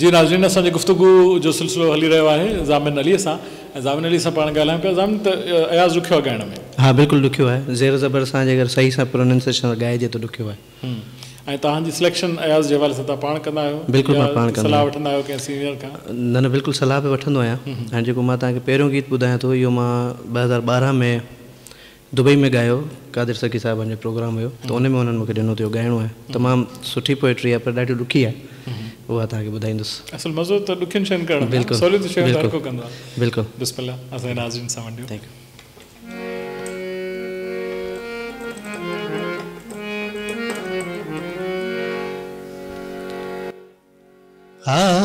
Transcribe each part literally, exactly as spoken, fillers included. जी नाज़रीन, असांजी गुफ्तगू जो सिलसिलो हली रहियो आहे ज़ामिन अली सां। ज़ामिन अली सां पाण ॻाल्हायूं पिया। ज़ामिन, त अयाज़ ॾुखियो आहे ॻाइण में? हा बिल्कुलु ॾुखियो आहे, ज़ेर ज़बर सां जेकर सही सां प्रोनाउंसिएशन ॻाइजे त ॾुखियो आहे। ऐं तव्हांजी सिलेक्शन अयाज़ जे हवाले सां तव्हां पाण कंदा आहियो? बिल्कुलु मां पाण कंदो आहियां। सलाह वठंदा आहियो कंहिं सीनियर खां? न न, बिल्कुलु सलाह बि वठंदो आहियां। हाणे जेको मां तव्हांखे पहिरियों गीत ॿुधायां थो, इहो मां ॿ हज़ार ॿारहं में दुबई में गायो, कादिर सकी साहिबनि जो प्रोग्राम हुयो, त उन में उन्हनि मूंखे ॾिनो थियो। ॻाइणो आहे तमामु सुठी पोएट्री आहे, पर ॾाढी ॾुखी आहे, हुआ था के बुधाइंदुस। असल मज़ो तो दुखिन शयन करण बिल्कुल सॉलिड शयन तार को कंदा बिल्कुल। बिस्मिल्लाह अज़ैन नाज़रीन सामंडियो। Thank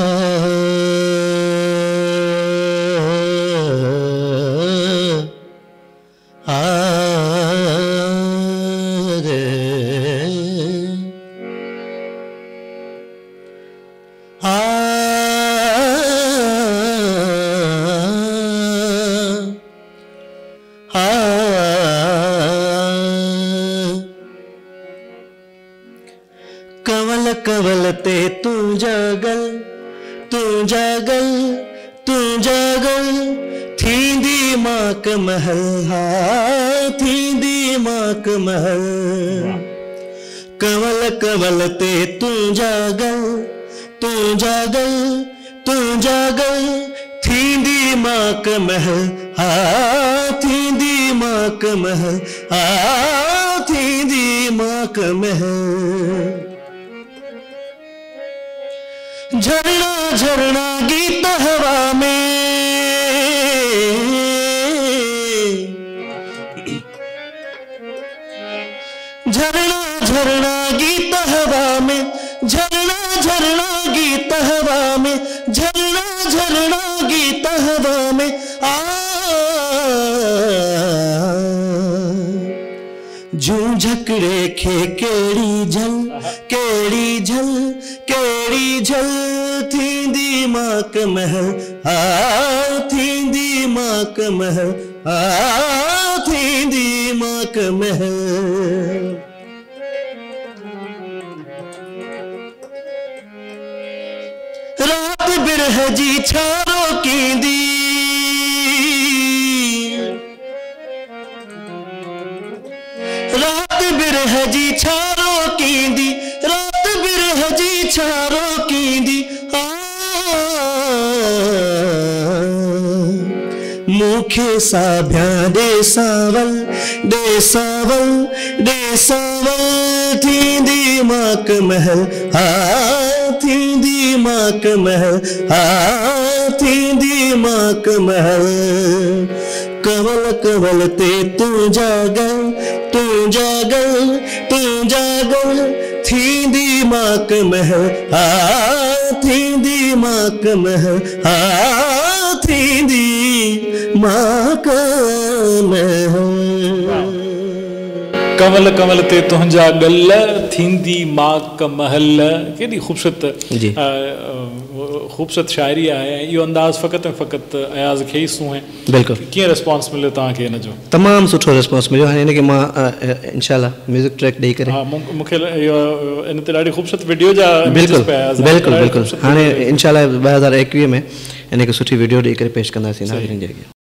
you. आ कंवल कंवल ते तुंहिंजा गल, तुंहिंजा गल, तुंहिंजा गल थींदी माक महल, हा थींदी माक महल। कंवल कंवल ते तुंहिंजा गल, तुंहिंजा गल, तुंहिंजा गल थींदी माक महल, हा थींदी माक महल, हा थींदी माक महल। झरना झरना गीत हवा में, झरना झरना गीत हवा में, झरना झरना गीत हवा में, झरना झरना गीत हवा में। आ जू झकड़े खे केड़ी झल, केड़ी झल, केड़ी झल थींदी माक महल, हा थींदी माक महल, हा थींदी माक महल। रात बिरह जी छारो कींदी, रात बिरह जी छारो कींदी, रात बिरह जी छारो कींदी। आ मुखे साभ्या दे सावल, दे सावल, दे सावल थींदी माक महल, हा थींदी माक महल, हा थींदी माक महल। कंवल कंवल ते तुंहिंजा गल, तुंहिंजा गल, तुंहिंजा गल थींदी माक महल, हा थींदी माक महल, हा थींदी माक महल। कंवल कंवल ते तुंहिंजा गल थींदी माक महल, केॾी ख़ूबसूरत ख़ूबसूरत शायरी आहे। इहो अंदाज़ फ़क़त ऐं फ़क़त अयाज़ खे ई सूहे। बिल्कुलु। कीअं रिस्पॉन्स मिलियो तव्हांखे हिन जो? तमामु सुठो रिस्पॉन्स मिलियो। हाणे हिन खे मां इंशाल्लाह म्यूज़िक ट्रैक ॾेई करे, हा मूंखे इहो इन ते ॾाढी ख़ूबसूरत विडियो जा बिल्कुलु बिल्कुलु बिल्कुलु। हाणे इंशाल्लाह ॿ हज़ार एकवीह में हिन खे सुठी विडियो ॾेई करे पेश कंदासीं नाज़रीन जे अॻियां।